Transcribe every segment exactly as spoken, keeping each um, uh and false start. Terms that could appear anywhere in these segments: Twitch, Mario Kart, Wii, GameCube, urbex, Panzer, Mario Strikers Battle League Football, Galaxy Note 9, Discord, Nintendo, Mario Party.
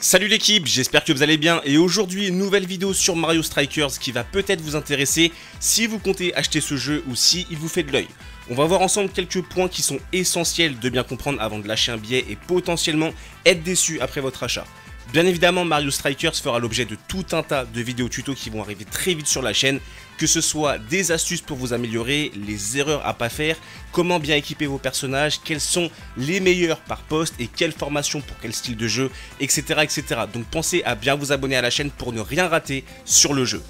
Salut l'équipe, j'espère que vous allez bien et aujourd'hui une nouvelle vidéo sur Mario Strikers qui va peut-être vous intéresser si vous comptez acheter ce jeu ou si il vous fait de l'œil. On va voir ensemble quelques points qui sont essentiels de bien comprendre avant de lâcher un billet et potentiellement être déçu après votre achat. Bien évidemment, Mario Strikers fera l'objet de tout un tas de vidéos tutos qui vont arriver très vite sur la chaîne, que ce soit des astuces pour vous améliorer, les erreurs à pas faire, comment bien équiper vos personnages, quels sont les meilleurs par poste et quelle formation pour quel style de jeu, et cetera et cetera. Donc pensez à bien vous abonner à la chaîne pour ne rien rater sur le jeu.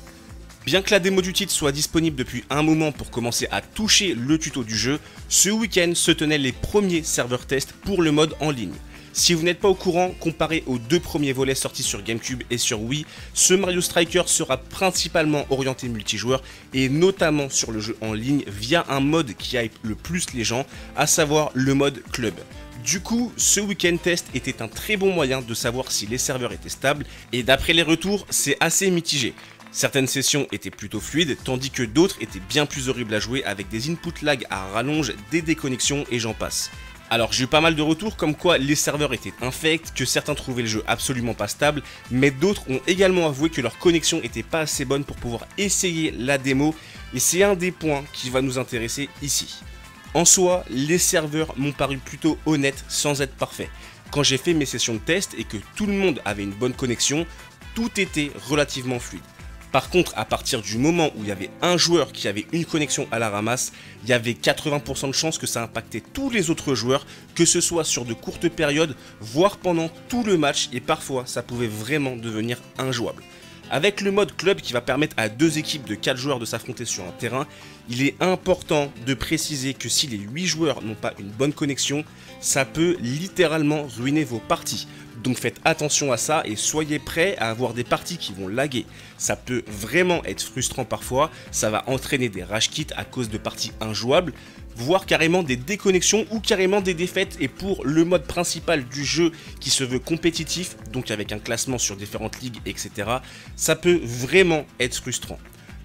Bien que la démo du titre soit disponible depuis un moment pour commencer à toucher le tuto du jeu, ce week-end se tenaient les premiers serveurs tests pour le mode en ligne. Si vous n'êtes pas au courant, comparé aux deux premiers volets sortis sur GameCube et sur Wii, ce Mario Strikers sera principalement orienté multijoueur et notamment sur le jeu en ligne via un mode qui hype le plus les gens, à savoir le mode club. Du coup, ce week-end test était un très bon moyen de savoir si les serveurs étaient stables et d'après les retours, c'est assez mitigé. Certaines sessions étaient plutôt fluides, tandis que d'autres étaient bien plus horribles à jouer avec des input lag à rallonge, des déconnexions et j'en passe. Alors j'ai eu pas mal de retours comme quoi les serveurs étaient infects, que certains trouvaient le jeu absolument pas stable, mais d'autres ont également avoué que leur connexion était pas assez bonne pour pouvoir essayer la démo, et c'est un des points qui va nous intéresser ici. En soi, les serveurs m'ont paru plutôt honnêtes sans être parfaits. Quand j'ai fait mes sessions de test et que tout le monde avait une bonne connexion, tout était relativement fluide. Par contre, à partir du moment où il y avait un joueur qui avait une connexion à la ramasse, il y avait quatre-vingts pour cent de chances que ça impactait tous les autres joueurs, que ce soit sur de courtes périodes, voire pendant tout le match, et parfois ça pouvait vraiment devenir injouable. Avec le mode club qui va permettre à deux équipes de quatre joueurs de s'affronter sur un terrain, il est important de préciser que si les huit joueurs n'ont pas une bonne connexion, ça peut littéralement ruiner vos parties. Donc faites attention à ça et soyez prêts à avoir des parties qui vont laguer. Ça peut vraiment être frustrant parfois, ça va entraîner des rage quits à cause de parties injouables, voire carrément des déconnexions ou carrément des défaites. Et pour le mode principal du jeu qui se veut compétitif, donc avec un classement sur différentes ligues, et cetera, ça peut vraiment être frustrant.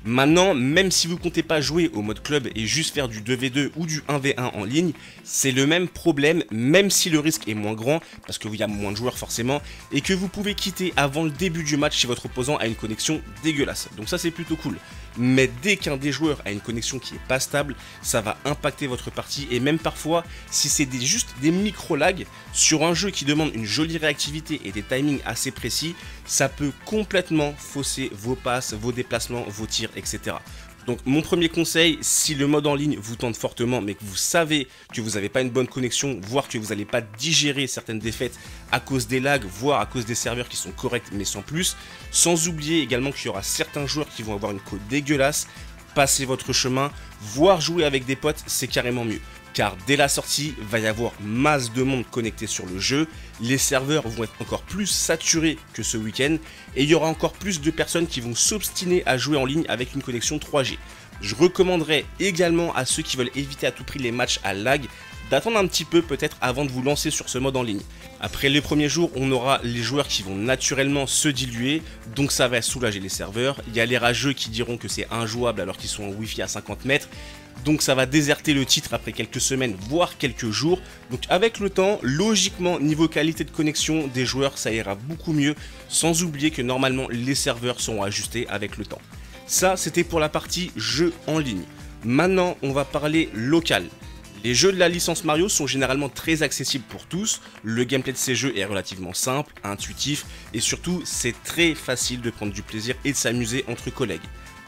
Maintenant, même si vous comptez pas jouer au mode club et juste faire du deux v deux ou du un v un en ligne, c'est le même problème, même si le risque est moins grand, parce qu'il y a moins de joueurs forcément, et que vous pouvez quitter avant le début du match si votre opposant a une connexion dégueulasse. Donc ça c'est plutôt cool. Mais dès qu'un des joueurs a une connexion qui est pas stable, ça va impacter votre partie, et même parfois, si c'est des, juste des micro-lags, sur un jeu qui demande une jolie réactivité et des timings assez précis, ça peut complètement fausser vos passes, vos déplacements, vos tirs, et cetera. Donc mon premier conseil, si le mode en ligne vous tente fortement mais que vous savez que vous n'avez pas une bonne connexion, voire que vous n'allez pas digérer certaines défaites à cause des lags, voire à cause des serveurs qui sont corrects mais sans plus, sans oublier également qu'il y aura certains joueurs qui vont avoir une co dégueulasse, passez votre chemin, voire jouer avec des potes, c'est carrément mieux. Car dès la sortie, va y avoir masse de monde connecté sur le jeu, les serveurs vont être encore plus saturés que ce week-end, et il y aura encore plus de personnes qui vont s'obstiner à jouer en ligne avec une connexion trois G. Je recommanderais également à ceux qui veulent éviter à tout prix les matchs à lag, d'attendre un petit peu peut-être avant de vous lancer sur ce mode en ligne. Après les premiers jours, on aura les joueurs qui vont naturellement se diluer, donc ça va soulager les serveurs. Il y a les rageux qui diront que c'est injouable alors qu'ils sont en Wi-Fi à cinquante mètres, donc ça va déserter le titre après quelques semaines, voire quelques jours. Donc avec le temps, logiquement, niveau qualité de connexion des joueurs, ça ira beaucoup mieux, sans oublier que normalement les serveurs seront ajustés avec le temps. Ça, c'était pour la partie jeu en ligne. Maintenant, on va parler local. Les jeux de la licence Mario sont généralement très accessibles pour tous, le gameplay de ces jeux est relativement simple, intuitif et surtout c'est très facile de prendre du plaisir et de s'amuser entre collègues.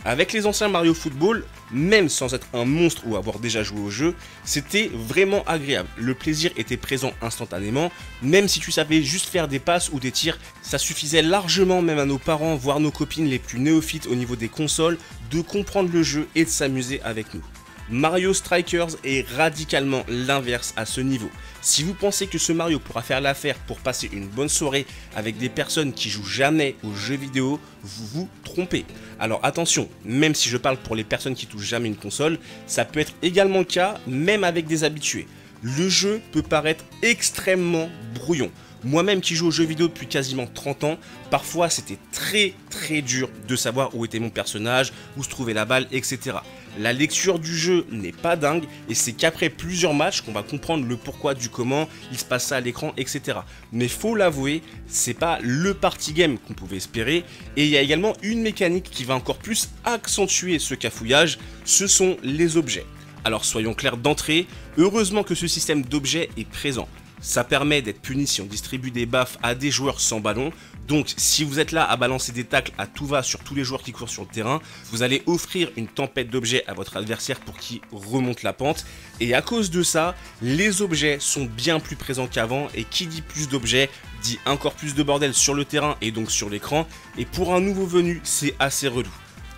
Avec les anciens Mario Football, même sans être un monstre ou avoir déjà joué au jeu, c'était vraiment agréable, le plaisir était présent instantanément, même si tu savais juste faire des passes ou des tirs, ça suffisait largement même à nos parents, voire nos copines les plus néophytes au niveau des consoles, de comprendre le jeu et de s'amuser avec nous. Mario Strikers est radicalement l'inverse à ce niveau. Si vous pensez que ce Mario pourra faire l'affaire pour passer une bonne soirée avec des personnes qui jouent jamais aux jeux vidéo, vous vous trompez. Alors attention, même si je parle pour les personnes qui touchent jamais une console, ça peut être également le cas, même avec des habitués. Le jeu peut paraître extrêmement brouillon. Moi-même qui joue aux jeux vidéo depuis quasiment trente ans, parfois c'était très très dur de savoir où était mon personnage, où se trouvait la balle, et cetera. la lecture du jeu n'est pas dingue et c'est qu'après plusieurs matchs qu'on va comprendre le pourquoi du comment, il se passe ça à l'écran, et cetera. Mais faut l'avouer, c'est pas le party game qu'on pouvait espérer, et il y a également une mécanique qui va encore plus accentuer ce cafouillage, ce sont les objets. Alors soyons clairs d'entrée, heureusement que ce système d'objets est présent. Ça permet d'être puni si on distribue des baffes à des joueurs sans ballon. Donc si vous êtes là à balancer des tacles à tout va sur tous les joueurs qui courent sur le terrain, vous allez offrir une tempête d'objets à votre adversaire pour qu'il remonte la pente. Et à cause de ça, les objets sont bien plus présents qu'avant, et qui dit plus d'objets dit encore plus de bordel sur le terrain et donc sur l'écran. Et pour un nouveau venu, c'est assez relou.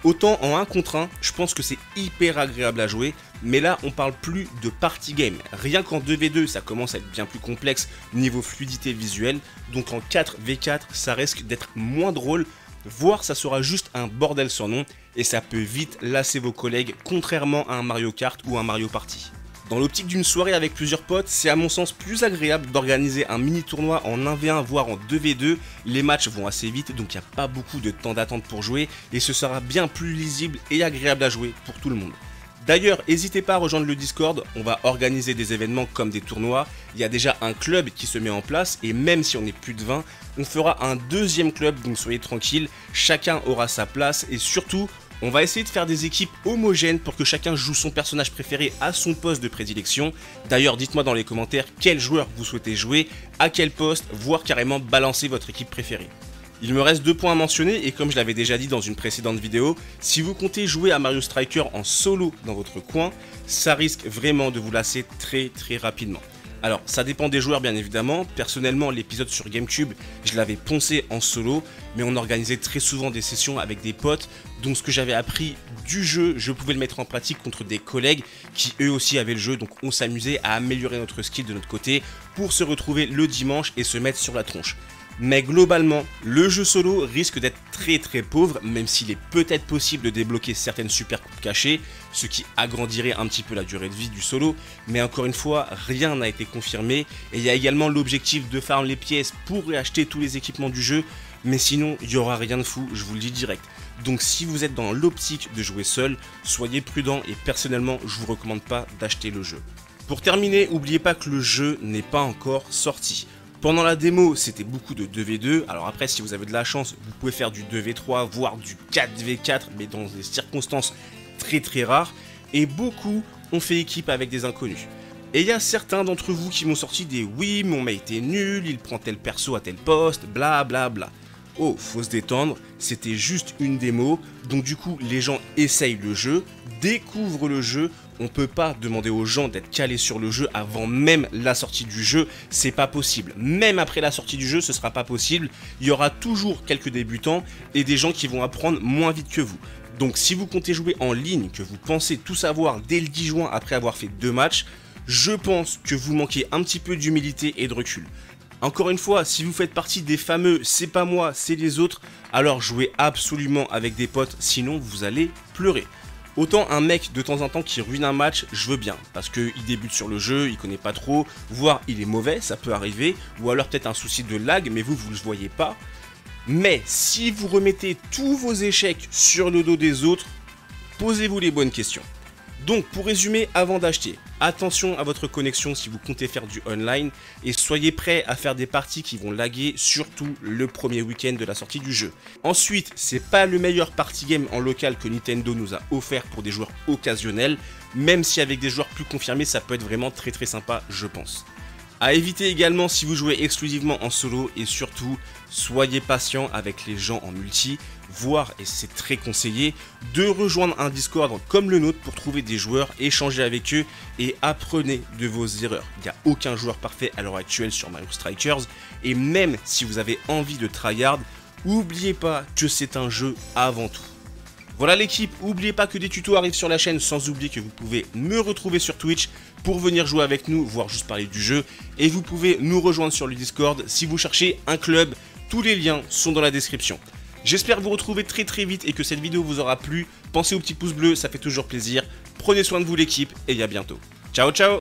Autant en un contre un, je pense que c'est hyper agréable à jouer, mais là on parle plus de party game. Rien qu'en deux v deux, ça commence à être bien plus complexe niveau fluidité visuelle, donc en quatre v quatre, ça risque d'être moins drôle, voire ça sera juste un bordel sans nom, et ça peut vite lasser vos collègues, contrairement à un Mario Kart ou un Mario Party. Dans l'optique d'une soirée avec plusieurs potes, c'est à mon sens plus agréable d'organiser un mini tournoi en un v un voire en deux v deux. Les matchs vont assez vite, donc il n'y a pas beaucoup de temps d'attente pour jouer, et ce sera bien plus lisible et agréable à jouer pour tout le monde. D'ailleurs, n'hésitez pas à rejoindre le Discord, on va organiser des événements comme des tournois. Il y a déjà un club qui se met en place, et même si on est plus de vingt, on fera un deuxième club, donc soyez tranquille, chacun aura sa place, et surtout, on va essayer de faire des équipes homogènes pour que chacun joue son personnage préféré à son poste de prédilection. D'ailleurs, dites-moi dans les commentaires quel joueur vous souhaitez jouer, à quel poste, voire carrément balancer votre équipe préférée. Il me reste deux points à mentionner, et comme je l'avais déjà dit dans une précédente vidéo, si vous comptez jouer à Mario Strikers en solo dans votre coin, ça risque vraiment de vous lasser très très rapidement. Alors ça dépend des joueurs bien évidemment, personnellement l'épisode sur GameCube je l'avais poncé en solo, mais on organisait très souvent des sessions avec des potes, donc ce que j'avais appris du jeu, je pouvais le mettre en pratique contre des collègues qui eux aussi avaient le jeu, donc on s'amusait à améliorer notre skill de notre côté pour se retrouver le dimanche et se mettre sur la tronche. Mais globalement, le jeu solo risque d'être très très pauvre, même s'il est peut-être possible de débloquer certaines super coupes cachées, ce qui agrandirait un petit peu la durée de vie du solo, mais encore une fois, rien n'a été confirmé, et il y a également l'objectif de farm les pièces pour réacheter tous les équipements du jeu, mais sinon, il n'y aura rien de fou, je vous le dis direct. Donc si vous êtes dans l'optique de jouer seul, soyez prudent, et personnellement, je vous recommande pas d'acheter le jeu. Pour terminer, n'oubliez pas que le jeu n'est pas encore sorti. Pendant la démo, c'était beaucoup de deux v deux, alors après si vous avez de la chance, vous pouvez faire du deux v trois, voire du quatre v quatre, mais dans des circonstances très très rares, et beaucoup ont fait équipe avec des inconnus. Et il y a certains d'entre vous qui m'ont sorti des « oui, mon mate était nul, il prend tel perso à tel poste, bla bla bla ». Oh, faut se détendre, c'était juste une démo, donc du coup les gens essayent le jeu, découvrent le jeu, on peut pas demander aux gens d'être calés sur le jeu avant même la sortie du jeu, c'est pas possible. Même après la sortie du jeu, ce sera pas possible, il y aura toujours quelques débutants et des gens qui vont apprendre moins vite que vous. Donc si vous comptez jouer en ligne, que vous pensez tout savoir dès le dix juin après avoir fait deux matchs, je pense que vous manquez un petit peu d'humilité et de recul. Encore une fois, si vous faites partie des fameux « c'est pas moi, c'est les autres », alors jouez absolument avec des potes, sinon vous allez pleurer. Autant un mec de temps en temps qui ruine un match, je veux bien, parce qu'il débute sur le jeu, il connaît pas trop, voire il est mauvais, ça peut arriver, ou alors peut-être un souci de lag, mais vous, vous le voyez pas. Mais si vous remettez tous vos échecs sur le dos des autres, posez-vous les bonnes questions. Donc pour résumer, avant d'acheter, attention à votre connexion si vous comptez faire du online, et soyez prêts à faire des parties qui vont laguer, surtout le premier week-end de la sortie du jeu. Ensuite, c'est pas le meilleur party game en local que Nintendo nous a offert pour des joueurs occasionnels, même si avec des joueurs plus confirmés ça peut être vraiment très très sympa je pense. À éviter également si vous jouez exclusivement en solo, et surtout, soyez patient avec les gens en multi, voire, et c'est très conseillé, de rejoindre un Discord comme le nôtre pour trouver des joueurs, échanger avec eux et apprenez de vos erreurs. Il n'y a aucun joueur parfait à l'heure actuelle sur Mario Strikers, et même si vous avez envie de tryhard, n'oubliez pas que c'est un jeu avant tout. Voilà l'équipe, n'oubliez pas que des tutos arrivent sur la chaîne, sans oublier que vous pouvez me retrouver sur Twitch pour venir jouer avec nous, voire juste parler du jeu, et vous pouvez nous rejoindre sur le Discord si vous cherchez un club, tous les liens sont dans la description. J'espère vous retrouver très très vite et que cette vidéo vous aura plu, pensez au petit pouce bleu, ça fait toujours plaisir, prenez soin de vous l'équipe et à bientôt. Ciao ciao.